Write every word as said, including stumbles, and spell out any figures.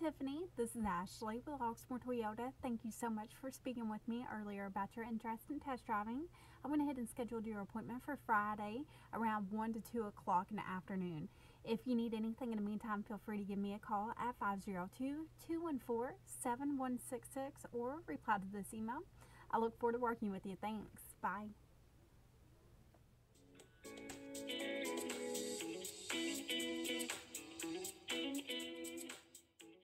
Tiffany. This is Ashley with Oxmoor Toyota. Thank you so much for speaking with me earlier about your interest in test driving. I went ahead and scheduled your appointment for Friday around one to two o'clock in the afternoon. If you need anything in the meantime, feel free to give me a call at five zero two, two one four, seven one six six or reply to this email. I look forward to working with you. Thanks. Bye.